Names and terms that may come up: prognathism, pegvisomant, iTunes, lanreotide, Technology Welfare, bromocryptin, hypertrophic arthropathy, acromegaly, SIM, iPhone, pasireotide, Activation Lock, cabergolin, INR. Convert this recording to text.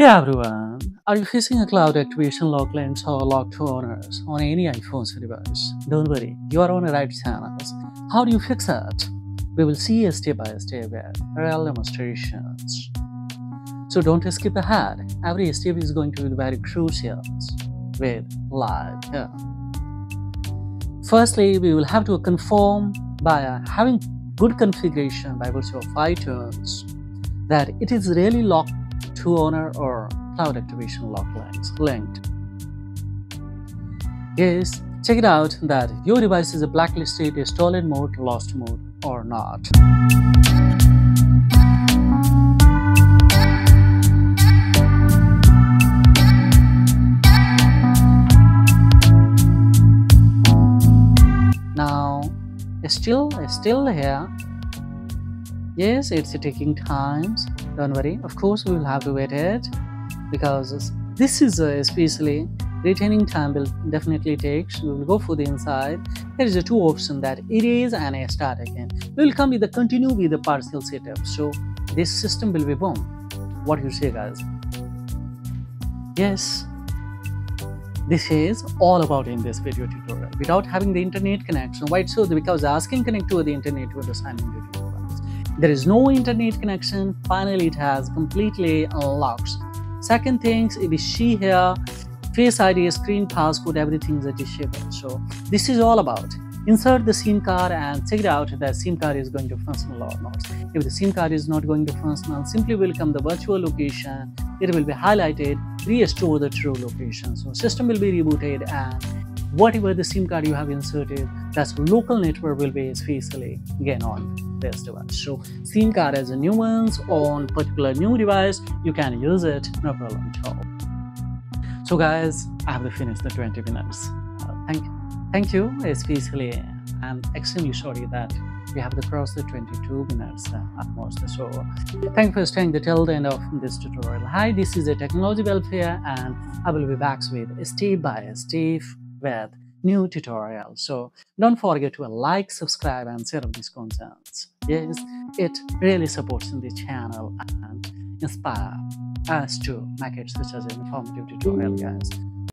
Hey everyone, are you facing a cloud activation lock lens or lock to owners on any iPhone's device? Don't worry, you are on the right channels. How do you fix it? We will see a step-by-step real demonstrations. So don't skip ahead, every step is going to be very crucial with live here. Firstly, we will have to confirm by having good configuration by virtue of iTunes that it is really locked to owner or cloud activation lock linked. Yes, check it out that your device is blacklisted, a stolen mode, lost mode or not. Now still here. Yes, it's taking time. Don't worry, of course we will have to wait it because this is especially retaining time will definitely take. We will go for the inside. There is a two option that erase and I start again. We will come with the continue with the partial setup. So this system will be boom. What you say, guys? Yes, this is all about in this video tutorial. Without having the internet connection, why so? Because asking connect to the internet with the signing duty. There is no internet connection, finally it has completely unlocked. Second thing, if you see here, Face ID, screen, passcode, everything is disabled. So this is all about. Insert the SIM card and check it out that SIM card is going to functional or not. If the SIM card is not going to functional, simply will come the virtual location, it will be highlighted, restore the true location. So system will be rebooted and whatever the SIM card you have inserted, that local network will be especially gain on this device. So SIM card as a new ones on particular new device, you can use it, no problem at all. So guys, I have to finish the 20 minutes. Thank you especially. I'm extremely sorry that we have to cross the 22 minutes at most. So thank you for staying till the end of this tutorial. Hi, this is a technology welfare and I will be back with Steve by Steve with new tutorial. So don't forget to like, subscribe and share these contents. Yes, it really supports the channel and inspires us to make it such as an informative tutorial, guys.